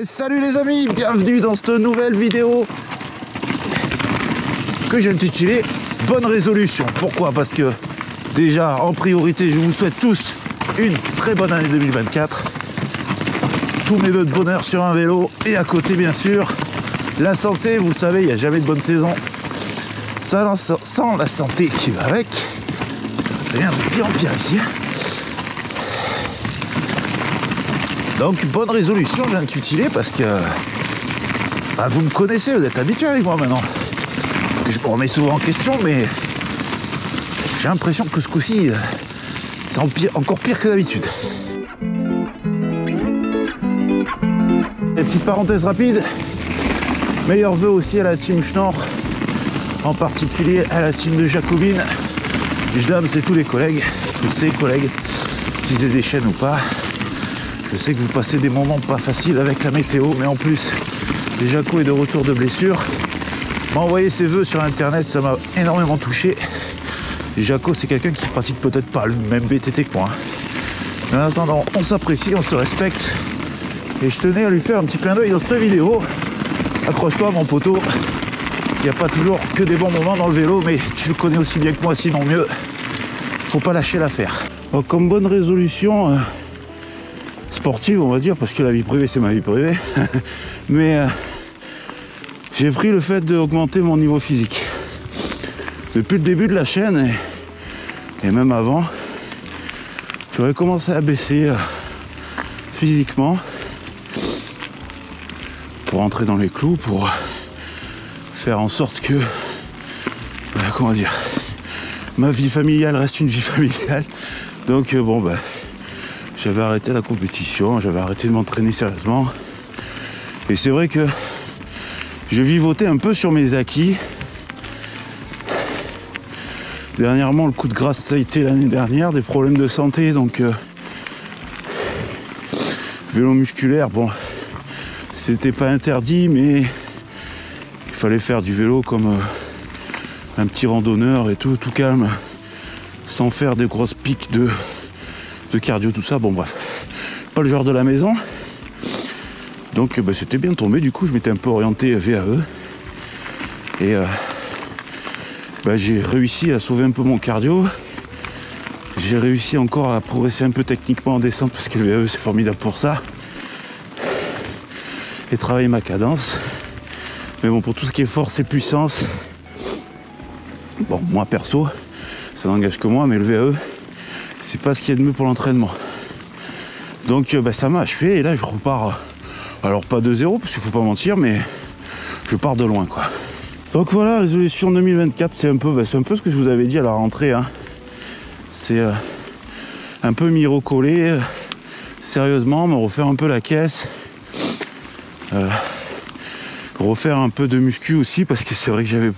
Et salut les amis, bienvenue dans cette nouvelle vidéo que j'ai intitulée « Bonne résolution ». Pourquoi? Parce que déjà, en priorité, je vous souhaite tous une très bonne année 2024. Tous mes vœux de bonheur sur un vélo et à côté, bien sûr, la santé. Vous le savez, il n'y a jamais de bonne saison sans la santé qui va avec. Ça devient de pire en pire ici. Donc bonne résolution, j'ai intitulé parce que vous me connaissez, vous êtes habitués avec moi maintenant. Je me remets souvent en question, mais j'ai l'impression que ce coup-ci, c'est encore pire que d'habitude. Et petite parenthèse rapide, meilleurs vœux aussi à la team Schnorr, en particulier à la team de Jacobine. Je nomme, c'est tous les collègues, tous ces collègues, qu'ils aient des chaînes ou pas. Je sais que vous passez des moments pas faciles avec la météo, mais en plus, Jaco est de retour de blessure. M'a envoyé ses vœux sur internet, ça m'a énormément touché. Jaco, c'est quelqu'un qui pratique peut-être pas le même VTT que moi. Mais en attendant, on s'apprécie, on se respecte. Et je tenais à lui faire un petit clin d'œil dans cette vidéo. Accroche-toi, mon poteau. Il n'y a pas toujours que des bons moments dans le vélo, mais tu le connais aussi bien que moi, sinon mieux. Faut pas lâcher l'affaire. Donc, comme bonne résolution. Sportive, on va dire, parce que la vie privée c'est ma vie privée, mais j'ai pris le fait d'augmenter mon niveau physique depuis le début de la chaîne et même avant. J'aurais commencé à baisser physiquement pour entrer dans les clous, pour faire en sorte que comment dire, ma vie familiale reste une vie familiale. Donc bon bah, j'avais arrêté la compétition, j'avais arrêté de m'entraîner sérieusement. Et c'est vrai que je vivotais un peu sur mes acquis. Dernièrement, le coup de grâce, ça a été l'année dernière, des problèmes de santé. Donc, vélo musculaire, bon, c'était pas interdit, mais il fallait faire du vélo comme un petit randonneur et tout, tout calme, sans faire des grosses piques de cardio, tout ça, bon bref, pas le genre de la maison. Donc bah, c'était bien tombé, du coup je m'étais un peu orienté VAE et bah, j'ai réussi à sauver un peu mon cardio. J'ai réussi encore à progresser un peu techniquement en descente, parce que le VAE c'est formidable pour ça, et travailler ma cadence. Mais bon, pour tout ce qui est force et puissance, bon, moi perso ça n'engage que moi, mais le VAE c'est pas ce qu'il y a de mieux pour l'entraînement. Donc bah, ça m'a achevé, et là je repars, alors pas de zéro parce qu'il faut pas mentir, mais je pars de loin quoi. Donc voilà, résolution 2024, c'est un peu, bah, c'est un peu ce que je vous avais dit à la rentrée, hein. C'est un peu m'y recoller, sérieusement, me refaire un peu la caisse, refaire un peu de muscu aussi, parce que c'est vrai que j'avais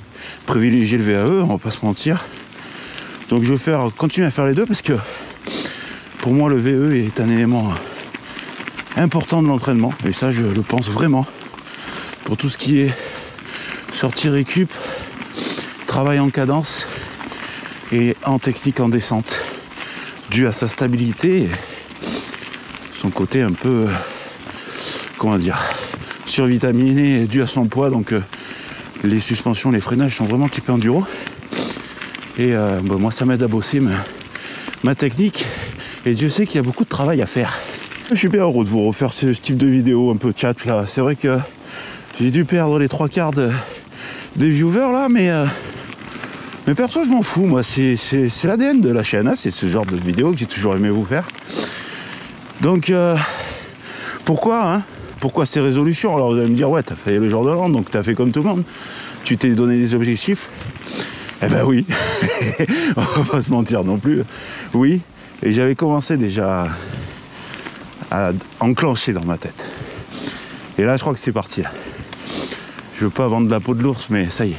privilégié le VAE, on va pas se mentir. Donc je vais continuer à faire les deux, parce que pour moi le VE est un élément important de l'entraînement, et ça je le pense vraiment. Pour tout ce qui est sortie récup, travail en cadence et en technique en descente, dû à sa stabilité et son côté un peu, comment dire, survitaminé, dû à son poids. Donc les suspensions, les freinages sont vraiment typés enduro. Et bah moi ça m'aide à bosser ma technique, et Dieu sait qu'il y a beaucoup de travail à faire. Je suis bien heureux de vous refaire ce type de vidéo un peu chat là. C'est vrai que j'ai dû perdre les 3/4 des viewers là, mais perso je m'en fous, moi c'est l'ADN de la chaîne, hein. C'est ce genre de vidéo que j'ai toujours aimé vous faire. Donc pourquoi hein, pourquoi ces résolutions? Alors vous allez me dire, ouais t'as fait le genre de land, donc t'as fait comme tout le monde, tu t'es donné des objectifs. Eh ben oui, on va pas se mentir non plus, oui, et j'avais commencé déjà à enclencher dans ma tête. Et là, je crois que c'est parti. Je veux pas vendre la peau de l'ours, mais ça y est,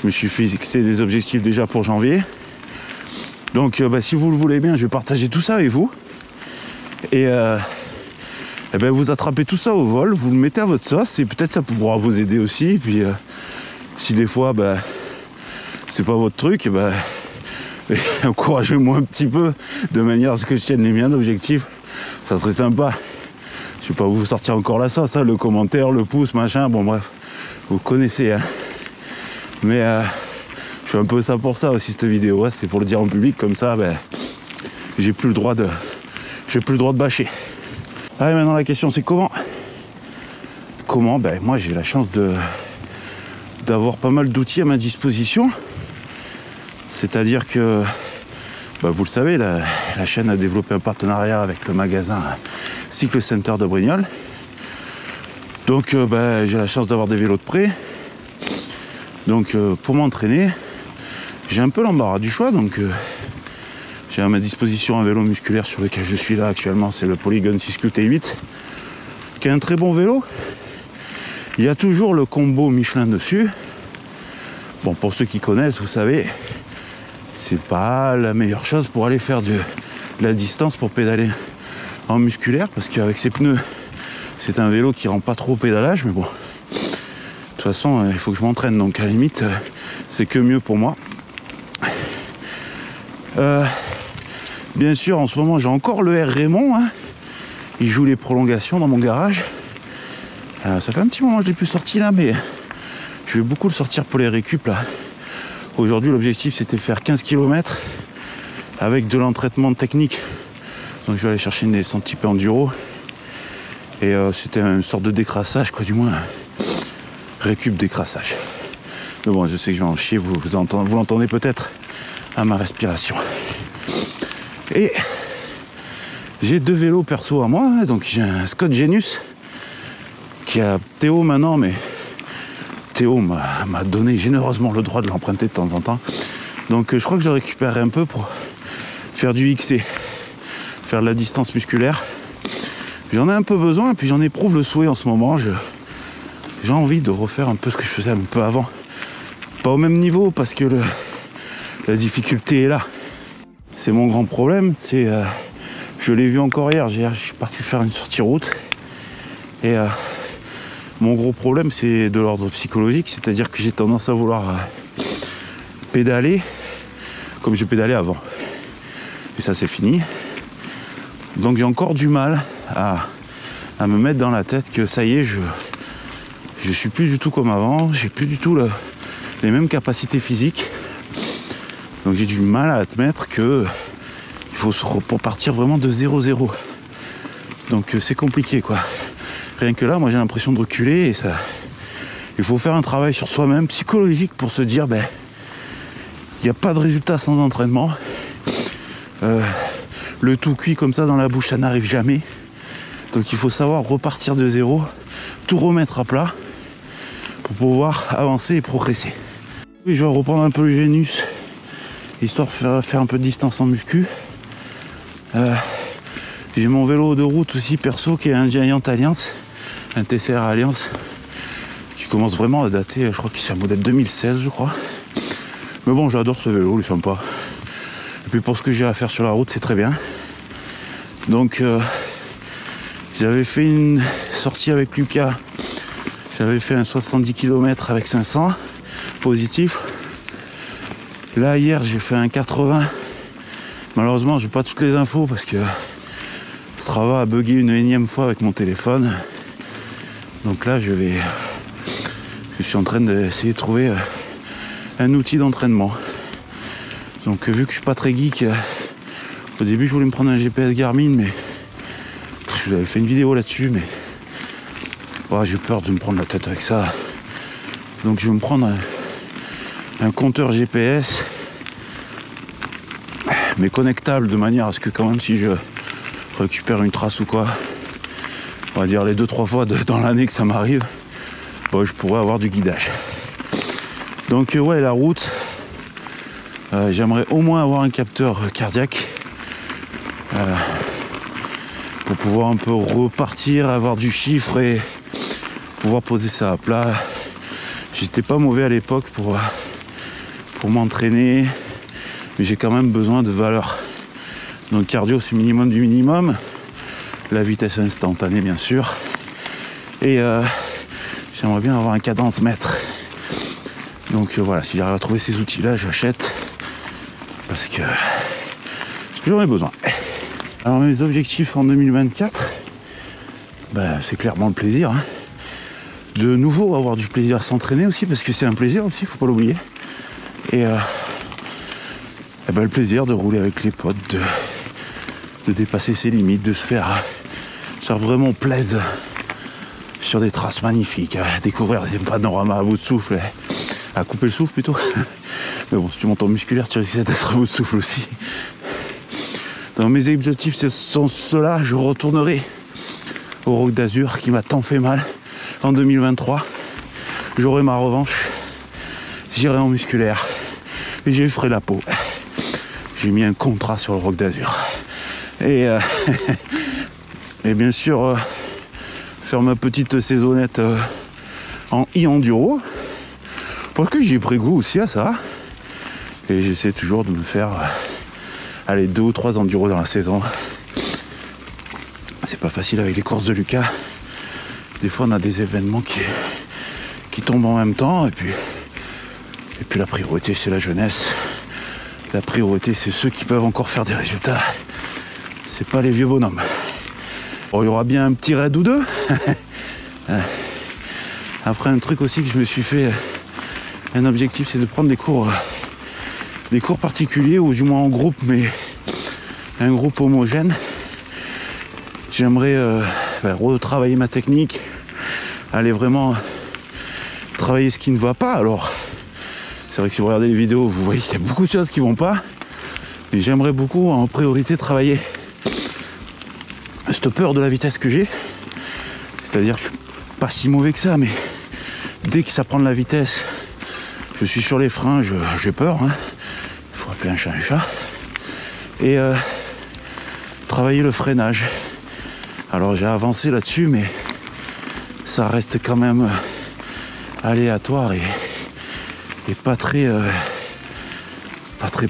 je me suis fixé des objectifs déjà pour janvier. Donc, bah, si vous le voulez bien, je vais partager tout ça avec vous. Et eh ben, vous attrapez tout ça au vol, vous le mettez à votre sauce, et peut-être ça pourra vous aider aussi. Et puis, si des fois, bah, c'est pas votre truc, et bah, encouragez-moi un petit peu de manière à ce que je tienne les miens d'objectifs. Ça serait sympa. Je ne vais pas vous sortir encore la sauce, le commentaire, le pouce, machin, bon bref, vous connaissez. Hein. Mais je fais un peu ça pour ça aussi, cette vidéo, hein. C'est pour le dire en public, comme ça, ben, j'ai plus le droit de bâcher. Allez, maintenant la question c'est comment ? Comment ? Ben moi j'ai la chance d'avoir pas mal d'outils à ma disposition. C'est-à-dire que, ben, vous le savez, la chaîne a développé un partenariat avec le magasin Cycle Center de Brignoles. Donc ben, j'ai la chance d'avoir des vélos de prêt. Donc pour m'entraîner, j'ai un peu l'embarras du choix. Donc j'ai à ma disposition un vélo musculaire sur lequel je suis là actuellement, c'est le Polygon 6QT8, qui est un très bon vélo. Il y a toujours le combo Michelin dessus. Bon, pour ceux qui connaissent, vous savez, c'est pas la meilleure chose pour aller faire de la distance pour pédaler en musculaire, parce qu'avec ses pneus, c'est un vélo qui rend pas trop au pédalage, mais bon, de toute façon, il faut que je m'entraîne, donc à la limite, c'est que mieux pour moi. Bien sûr, en ce moment, j'ai encore le R-Raymond. Hein. Il joue les prolongations dans mon garage. Ça fait un petit moment que je ne l'ai plus sorti là, mais je vais beaucoup le sortir pour les récup là. Aujourd'hui, l'objectif, c'était de faire 15 km avec de l'entraînement technique. Donc, je vais aller chercher une descente type enduro. Et c'était une sorte de décrassage, quoi, du moins. Récup décrassage. Mais bon, je sais que je vais en chier, vous l'entendez peut-être à ma respiration. Et j'ai deux vélos perso à moi, donc j'ai un Scott Genius qui a Théo maintenant, mais Théo m'a donné généreusement le droit de l'emprunter de temps en temps. Donc je crois que je le récupérerai un peu pour faire du XC, faire de la distance musculaire. J'en ai un peu besoin et puis j'en éprouve le souhait en ce moment. J'ai envie de refaire un peu ce que je faisais un peu avant. Pas au même niveau parce que la difficulté est là. C'est mon grand problème, c'est je l'ai vu encore hier, je suis parti faire une sortie route et mon gros problème c'est de l'ordre psychologique, c'est-à-dire que j'ai tendance à vouloir pédaler comme je pédalais avant. Et ça c'est fini. Donc j'ai encore du mal à me mettre dans la tête que ça y est, je suis plus du tout comme avant, j'ai plus du tout les mêmes capacités physiques. Donc j'ai du mal à admettre que il faut partir vraiment de 0-0. Donc c'est compliqué quoi. Rien que là, moi j'ai l'impression de reculer et ça. Il faut faire un travail sur soi-même, psychologique, pour se dire ben il n'y a pas de résultat sans entraînement. Le tout cuit comme ça dans la bouche, ça n'arrive jamais. Donc il faut savoir repartir de 0, tout remettre à plat pour pouvoir avancer et progresser. Oui, je vais reprendre un peu le Genius, histoire de faire un peu de distance en muscu. J'ai mon vélo de route aussi perso qui est un Giant Alliance, un TCR Alliance, qui commence vraiment à dater, je crois que c'est un modèle 2016 je crois. Mais bon, j'adore ce vélo, il est sympa. Et puis pour ce que j'ai à faire sur la route, c'est très bien. Donc j'avais fait une sortie avec Lucas, j'avais fait un 70 km avec 500, positif. Là hier j'ai fait un 80, malheureusement j'ai pas toutes les infos parce que Strava a bugué une énième fois avec mon téléphone. Donc là je suis en train d'essayer de trouver un outil d'entraînement. Donc vu que je suis pas très geek, au début je voulais me prendre un GPS Garmin, mais je avais fait une vidéo là-dessus, mais oh, j'ai peur de me prendre la tête avec ça. Donc je vais me prendre un compteur GPS mais connectable de manière à ce que quand même si je récupère une trace ou quoi, on va dire les 2-3 fois dans l'année que ça m'arrive, bon, je pourrais avoir du guidage. Donc ouais, la route, j'aimerais au moins avoir un capteur cardiaque pour pouvoir un peu repartir, avoir du chiffre et pouvoir poser ça à plat. J'étais pas mauvais à l'époque pour m'entraîner, mais j'ai quand même besoin de valeur. Donc cardio c'est minimum du minimum, la vitesse instantanée bien sûr, et j'aimerais bien avoir un cadence mètre. Donc voilà, si j'arrive à trouver ces outils là, j'achète parce que j'en ai besoin. Alors mes objectifs en 2024, bah, c'est clairement le plaisir. Hein. De nouveau, avoir du plaisir à s'entraîner aussi, parce que c'est un plaisir aussi, faut pas l'oublier. Et bah, le plaisir de rouler avec les potes, de dépasser ses limites, de se faire vraiment plaisir sur des traces magnifiques, à découvrir des panoramas à bout de souffle, à couper le souffle plutôt. Mais bon, si tu montes en musculaire, tu risques d'être à bout de souffle aussi. Dans mes objectifs, ce sont ceux-là. Je retournerai au Roc d'Azur qui m'a tant fait mal en 2023. J'aurai ma revanche. J'irai en musculaire. Et j'effraie la peau. J'ai mis un contrat sur le Roc d'Azur. Et bien sûr, faire ma petite saisonnette en e-enduro. Parce que j'ai pris goût aussi à ça. Et j'essaie toujours de me faire... Allez, 2 ou 3 enduros dans la saison. C'est pas facile avec les courses de Lucas. Des fois, on a des événements qui tombent en même temps. Et puis la priorité, c'est la jeunesse. La priorité, c'est ceux qui peuvent encore faire des résultats. C'est pas les vieux bonhommes. Bon, il y aura bien un petit raid ou 2. Après, un truc aussi que je me suis fait... Un objectif, c'est de prendre des cours particuliers, ou du moins en groupe, mais un groupe homogène. J'aimerais retravailler ma technique, aller vraiment travailler ce qui ne va pas. Alors c'est vrai que si vous regardez les vidéos, vous voyez qu'il y a beaucoup de choses qui vont pas, et j'aimerais beaucoup en priorité travailler cette peur de la vitesse que j'ai. C'est à dire que je suis pas si mauvais que ça, mais dès que ça prend de la vitesse, je suis sur les freins, j'ai peur, hein. Faut appeler un chat un chat. Et travailler le freinage. Alors j'ai avancé là-dessus, mais ça reste quand même aléatoire et pas très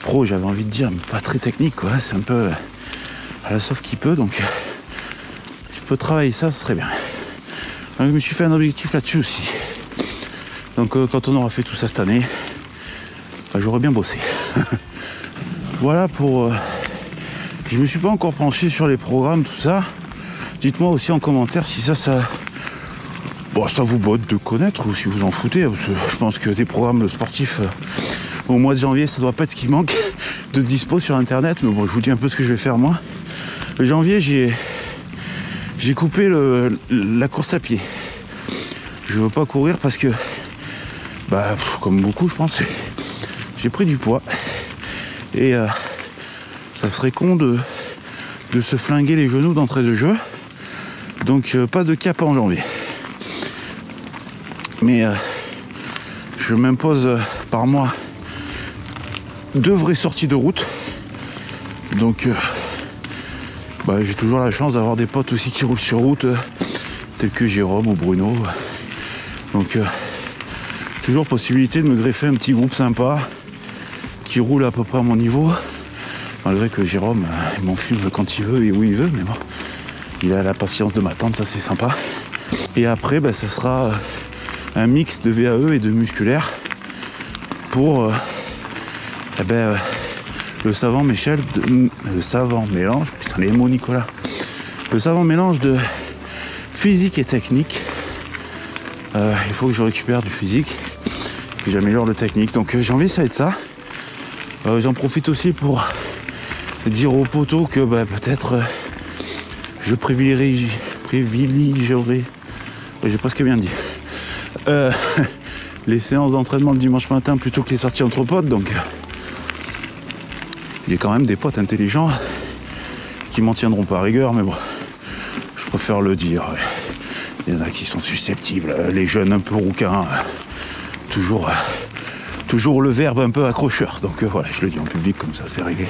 pro, j'avais envie de dire, mais pas très technique, quoi. C'est un peu à la sauve qui peut, donc si je peux travailler ça, ce serait bien. Donc, je me suis fait un objectif là-dessus aussi. Donc quand on aura fait tout ça cette année, bah, j'aurais bien bossé. Voilà pour... Je me suis pas encore penché sur les programmes, tout ça. Dites-moi aussi en commentaire si bon, ça vous botte de connaître, ou si vous en foutez. Parce que je pense que des programmes sportifs au mois de janvier, ça doit pas être ce qui manque de dispo sur internet. Mais bon, je vous dis un peu ce que je vais faire moi. Le janvier, j'ai coupé la course à pied. Je veux pas courir parce que... Bah, comme beaucoup, je pense, j'ai pris du poids, et ça serait con de se flinguer les genoux d'entrée de jeu, donc pas de cap en janvier. Mais je m'impose par mois 2 vraies sorties de route, donc bah, j'ai toujours la chance d'avoir des potes aussi qui roulent sur route, tels que Jérôme ou Bruno, donc... Toujours possibilité de me greffer un petit groupe sympa qui roule à peu près à mon niveau, malgré que Jérôme m'en fume quand il veut et où il veut, mais bon, il a la patience de m'attendre, ça c'est sympa. Et après, bah, ça sera un mix de VAE et de musculaire pour le savant mélange de physique et technique. Il faut que je récupère du physique, que j'améliore le technique. Donc janvier, ça va être ça. J'en profite aussi pour dire aux potos que bah, peut-être je privilégierai, j'ai presque bien dit, les séances d'entraînement le dimanche matin plutôt que les sorties entre potes. Donc j'ai quand même des potes intelligents qui m'en tiendront pas rigueur, mais bon, je préfère le dire. Ouais. Il y en a qui sont susceptibles, les jeunes un peu rouquins, toujours le verbe un peu accrocheur. Donc voilà, je le dis en public, comme ça c'est réglé.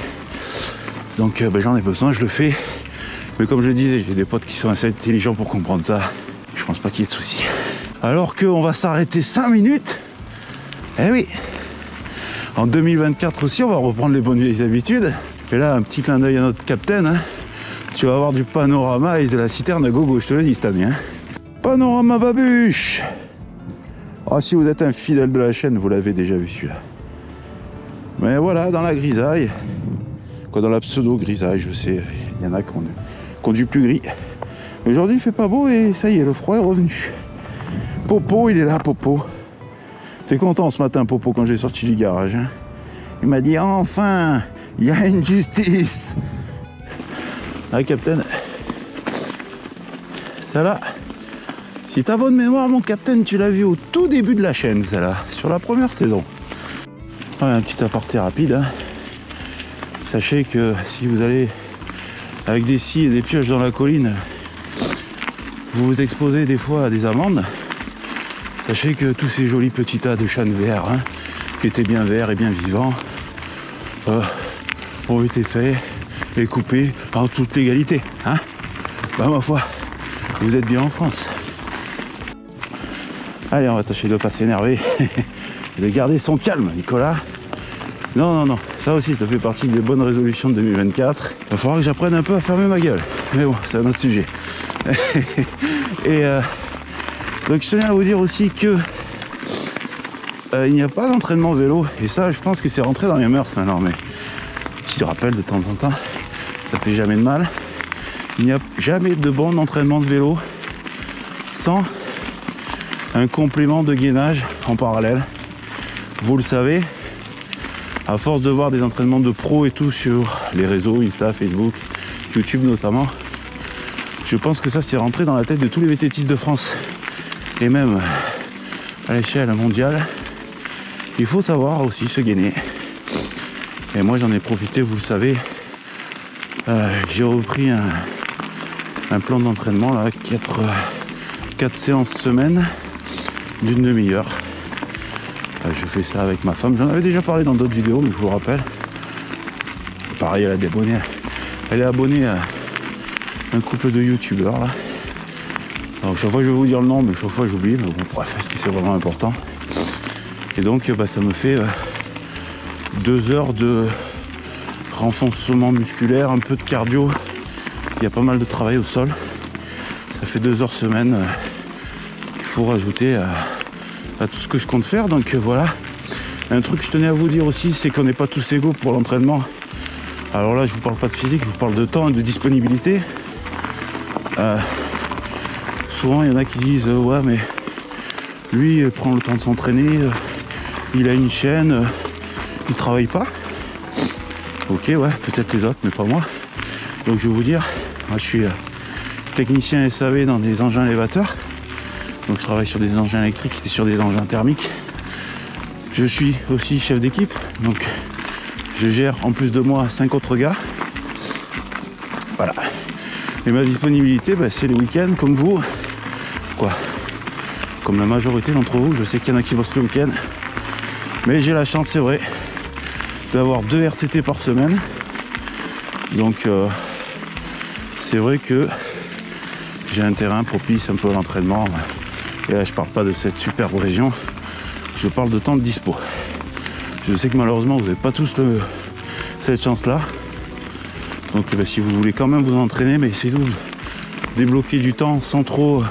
Donc bah, j'en ai besoin, je le fais. Mais comme je le disais, j'ai des potes qui sont assez intelligents pour comprendre ça. Je pense pas qu'il y ait de soucis. Alors qu'on va s'arrêter 5 minutes. Eh oui. En 2024 aussi, on va reprendre les bonnes vieilles habitudes. Et là, un petit clin d'œil à notre capitaine. Hein. Tu vas avoir du panorama et de la citerne à gogo, je te le dis cette année. Hein. Panorama babuche. Ah, si vous êtes un fidèle de la chaîne, vous l'avez déjà vu celui-là. Mais voilà, dans la grisaille, quoi, dans la pseudo-grisaille, je sais, il y en a qui ont du plus gris. Mais aujourd'hui il fait pas beau et ça y est, le froid est revenu. Popo, il est là, Popo. T'es content ce matin, Popo, quand j'ai sorti du garage, hein? Il m'a dit enfin, il y a une justice. Ah, Captain, celle-là, si t'as bonne mémoire, mon Captain, tu l'as vu au tout début de la chaîne, celle-là, sur la première saison. Ouais, un petit aparté rapide, hein. Sachez que si vous allez avec des scies et des pioches dans la colline, vous vous exposez des fois à des amendes. Sachez que tous ces jolis petits tas de chênes verts, hein, qui étaient bien verts et bien vivants, ont été faits et coupés en toute légalité, hein. Bah ma foi, vous êtes bien en France. Allez, on va tâcher de ne pas s'énerver et de garder son calme, Nicolas. Non, non, non, ça aussi, ça fait partie des bonnes résolutions de 2024. Il va falloir que j'apprenne un peu à fermer ma gueule. Mais bon, c'est un autre sujet. Et donc je tenais à vous dire aussi que il n'y a pas d'entraînement vélo. Et ça, je pense que c'est rentré dans les mœurs maintenant. Mais tu te rappelles de temps en temps, ça fait jamais de mal. Il n'y a jamais de bon entraînement de vélo sans un complément de gainage en parallèle. Vous le savez, à force de voir des entraînements de pro et tout sur les réseaux, Insta, Facebook, YouTube notamment, je pense que ça s'est rentré dans la tête de tous les VTTistes de France et même à l'échelle mondiale. Il faut savoir aussi se gainer. Et moi j'en ai profité, vous le savez, j'ai repris un plan d'entraînement là, 4 séances semaine d'une demi-heure. Je fais ça avec ma femme, j'en avais déjà parlé dans d'autres vidéos, mais je vous rappelle. Pareil, elle a des abonnés. Elle est abonnée à un couple de youtubeurs là. Donc chaque fois je vais vous dire le nom, mais chaque fois j'oublie, mais bon bref, parce que c'est vraiment important. Et donc bah, ça me fait 2 heures de renfoncement musculaire, un peu de cardio. Il y a pas mal de travail au sol. Ça fait 2 heures semaine qu'il faut rajouter à tout ce que je compte faire. Donc voilà. Un truc que je tenais à vous dire aussi, c'est qu'on n'est pas tous égaux pour l'entraînement. Alors là je vous parle pas de physique, je vous parle de temps et de disponibilité. Souvent il y en a qui disent ouais mais lui il prend le temps de s'entraîner, il a une chaîne, il travaille pas. Ok, ouais, peut-être les autres mais pas moi. Donc je vais vous dire, moi je suis technicien SAV dans des engins élévateurs. Donc je travaille sur des engins électriques et sur des engins thermiques. Je suis aussi chef d'équipe, donc je gère en plus de moi 5 autres gars. Voilà. Et ma disponibilité, bah, c'est les week-ends comme vous. Quoi? Comme la majorité d'entre vous, je sais qu'il y en a qui bossent le week-end. Mais j'ai la chance, c'est vrai, d'avoir 2 RTT par semaine. Donc c'est vrai que j'ai un terrain propice un peu à l'entraînement. Et là je parle pas de cette superbe région, je parle de temps de dispo. Je sais que malheureusement vous n'avez pas tous cette chance là. Donc eh bien, si vous voulez quand même vous entraîner, mais essayez de débloquer du temps sans trop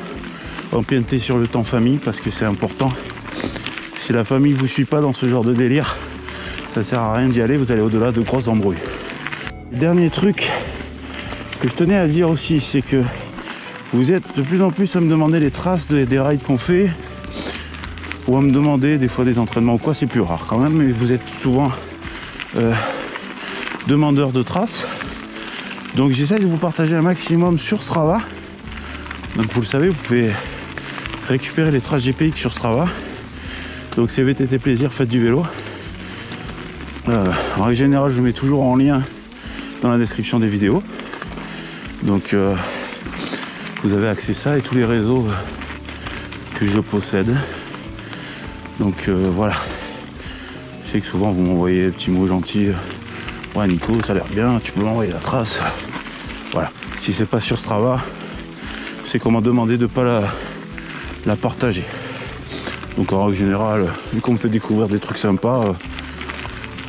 empiéter sur le temps famille, parce que c'est important. Si la famille vous suit pas dans ce genre de délire, ça sert à rien d'y aller, vous allez au-delà de grosses embrouilles. Dernier truc que je tenais à dire aussi, c'est que vous êtes de plus en plus à me demander les traces des rides qu'on fait, ou à me demander des fois des entraînements ou quoi, c'est plus rare quand même, mais vous êtes souvent demandeur de traces. Donc j'essaie de vous partager un maximum sur Strava. Donc vous le savez, vous pouvez récupérer les traces GPX sur Strava. Donc c'est VTT Plaisir, faites du vélo. En règle générale, je mets toujours en lien dans la description des vidéos. Donc vous avez accès à ça et tous les réseaux que je possède. Donc voilà. Je sais que souvent vous m'envoyez des petits mots gentils. Ouais Nico, ça a l'air bien, tu peux m'envoyer la trace. Voilà. Si c'est pas sur Strava, c'est qu'on m'a demandé de pas la partager. Donc en règle générale, vu qu'on me fait découvrir des trucs sympas,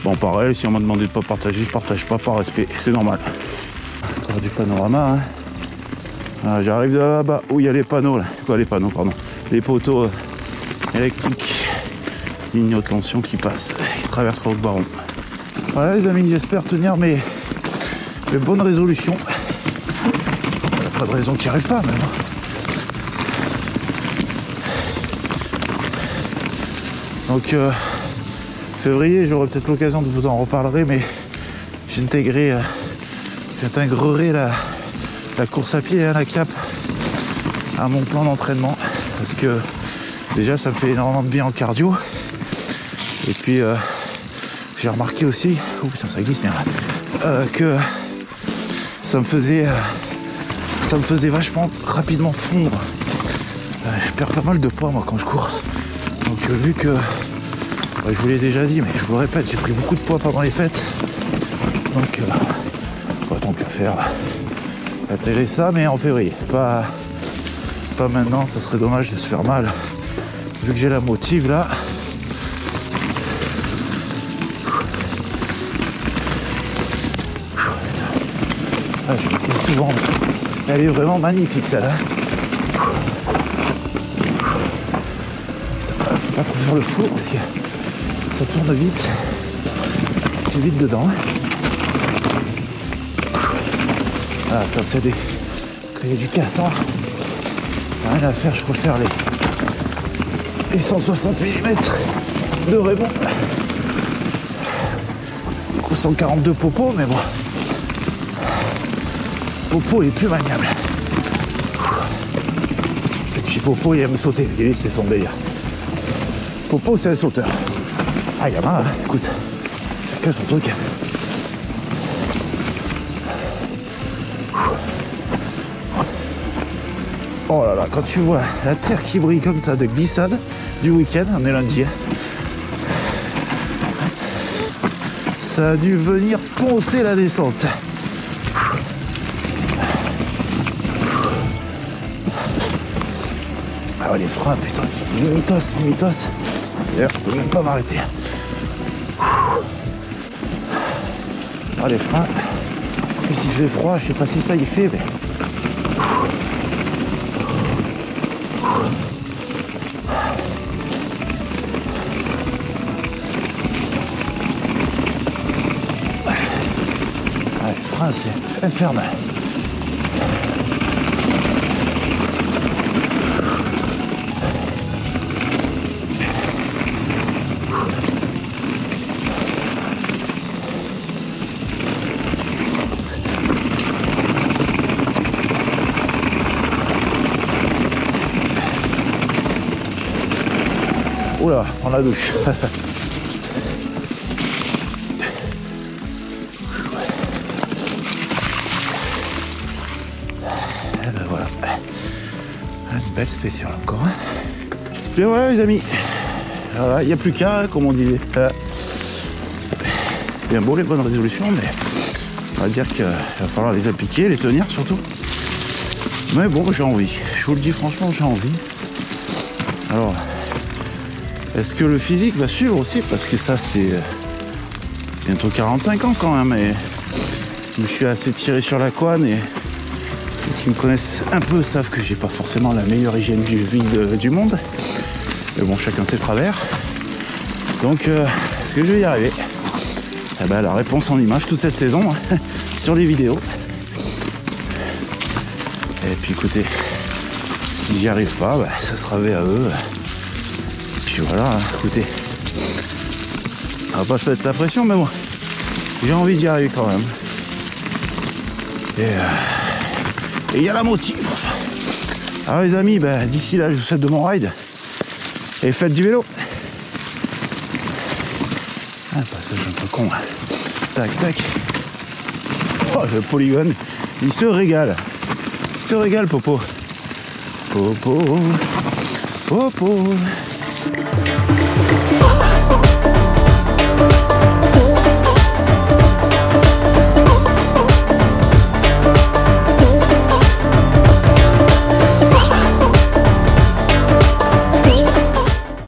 bon pareil, si on m'a demandé de pas partager, je partage pas par respect. C'est normal. Encore du panorama, hein. J'arrive de là-bas où il y a les panneaux, là. Quoi, les panneaux, pardon. Les poteaux électriques, ligne haute tension qui passe, qui traversera le baron. Voilà les amis, j'espère tenir mes bonnes résolutions. pas de raison qu'il n'y arrive pas, même. Donc, février, j'aurai peut-être l'occasion de vous en reparler, mais j'intégrerai la course à pied à la cape à mon plan d'entraînement, parce que déjà ça me fait énormément de bien en cardio. Et puis j'ai remarqué aussi, oh putain ça glisse bien, que ça me faisait vachement rapidement fondre. Je perds pas mal de poids moi quand je cours. Donc vu que je vous l'ai déjà dit, mais je vous le répète, j'ai pris beaucoup de poids pendant les fêtes. Donc pas tant qu'à faire atterrir ça, mais en février, pas maintenant, ça serait dommage de se faire mal vu que j'ai la motive là. Ah, je me casse souvent, elle est vraiment magnifique celle-là. Faut pas trop faire le fou parce que ça tourne vite, c'est vite dedans. Ah, quand il y a du cassant, rien à faire, je préfère les 160 mm de Raymond. Du coup 142 popo, mais bon. Popo est plus maniable. Et puis Popo il aime sauter, lui c'est son délire. Popo c'est un sauteur. Ah gamin, hein, écoute, chacun son truc. Oh là là, quand tu vois la terre qui brille comme ça de glissade du week-end, on est lundi, hein. Ça a dû venir poncer la descente. Ah ouais, les freins, putain, ils sont limitos. D'ailleurs, je peux même pas m'arrêter. Ah les freins, en plus il fait froid, je sais pas si ça y fait, mais... c'est infernal. Oula, prends la douche. Belle spéciale encore. Bien voilà les amis. Voilà, il n'y a plus qu'un, hein, comme on disait. Bien beau les bonnes résolutions, mais on va dire qu'il va falloir les appliquer, les tenir surtout. Mais bon, j'ai envie. Je vous le dis franchement, j'ai envie. Alors, est-ce que le physique va suivre aussi? Parce que ça, c'est bientôt 45 ans quand même. Et je me suis assez tiré sur la couenne et... qui me connaissent un peu savent que j'ai pas forcément la meilleure hygiène de vie du monde, mais bon chacun ses travers. Donc est-ce que je vais y arriver? Eh ben, la réponse en image toute cette saison, hein, sur les vidéos. Et puis écoutez, si j'y arrive pas, bah, ça sera VAE. Et puis voilà, hein, écoutez, on va pas se mettre la pression, mais bon, j'ai envie d'y arriver quand même. Et il y a la motif. Alors les amis, ben, d'ici là, je vous souhaite de bon ride. Et faites du vélo. Un passage un peu con. Tac, tac. Oh, le polygone, il se régale. Il se régale, Popo. Popo. Popo.